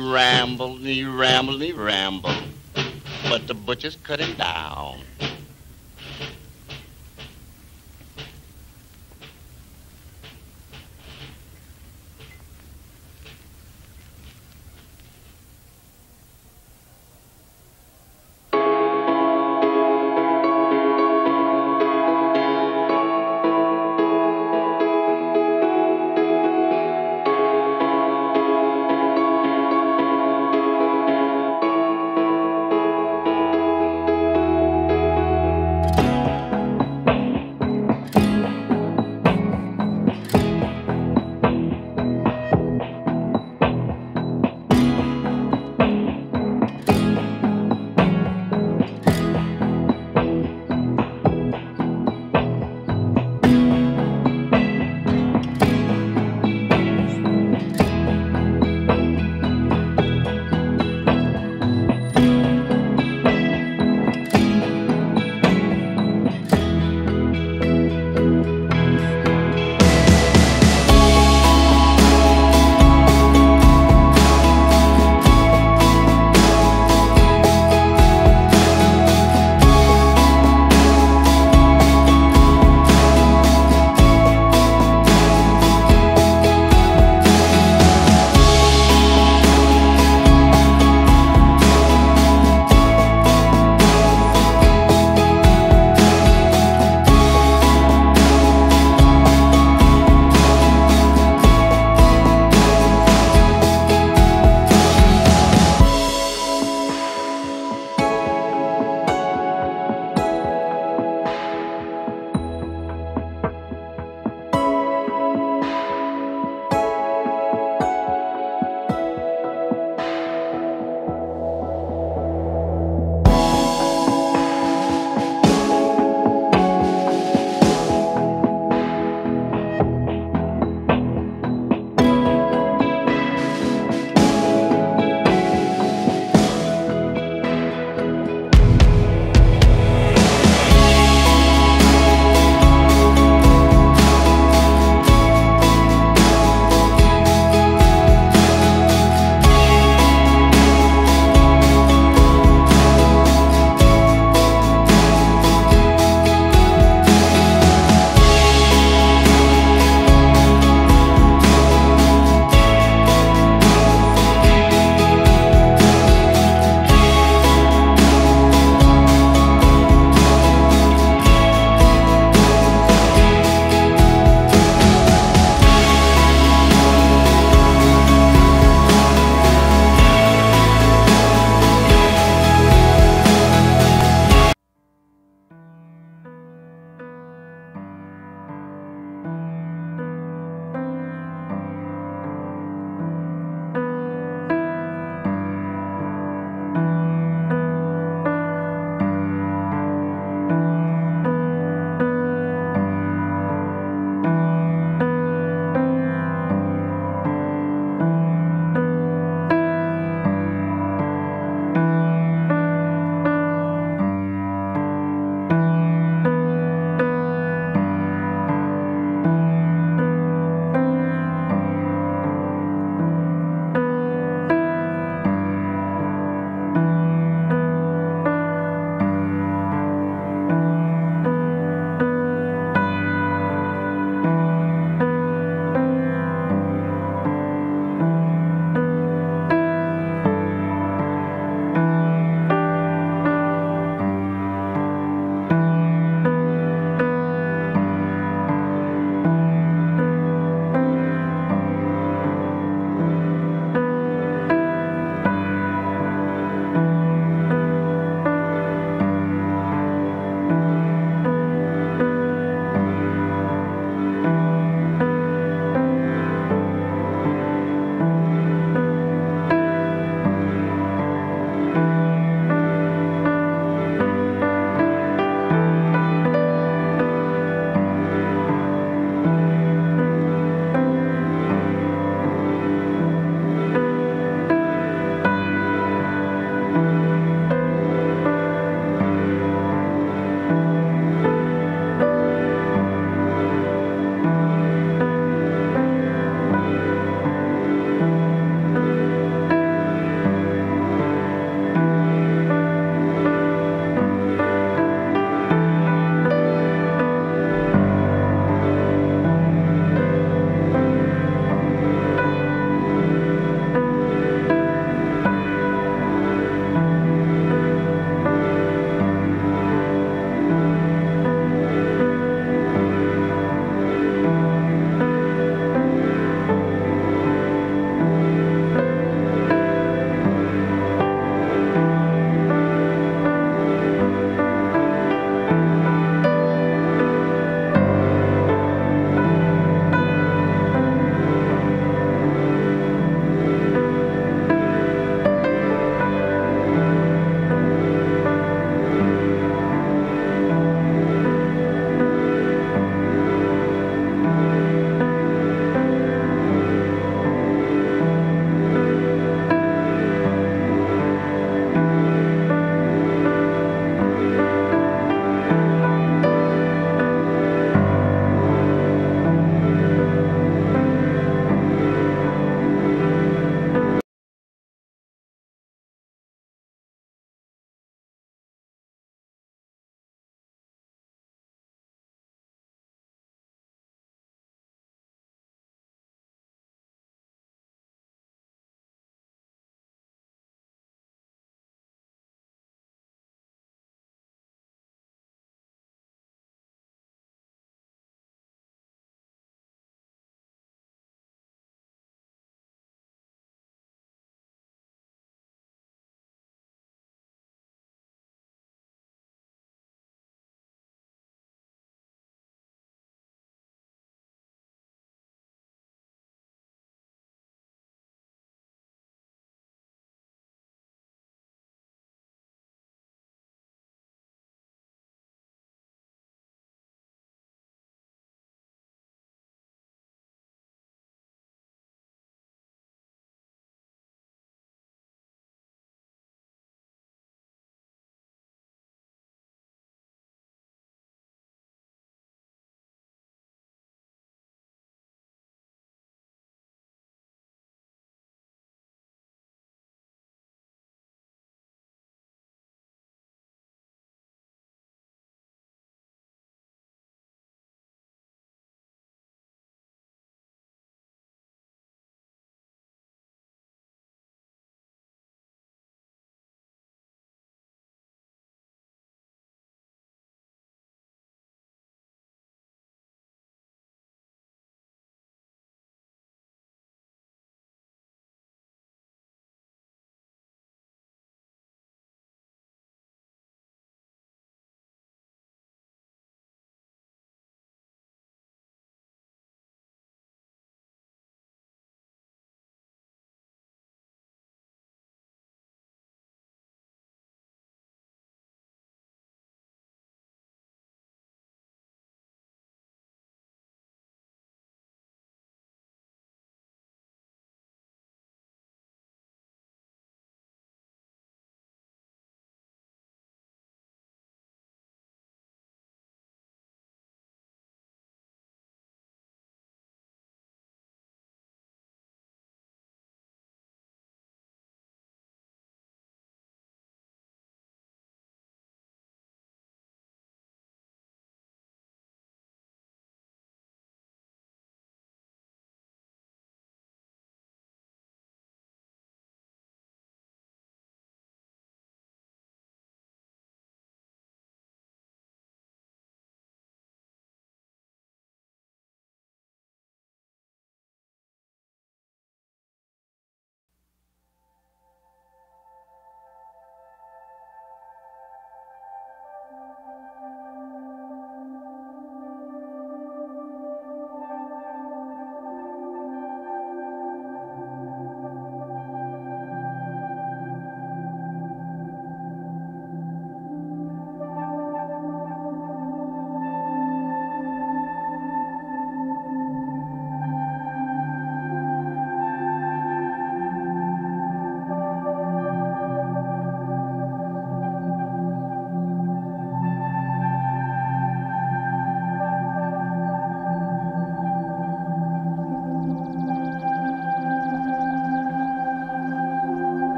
he rambled, but the butchers cut him down.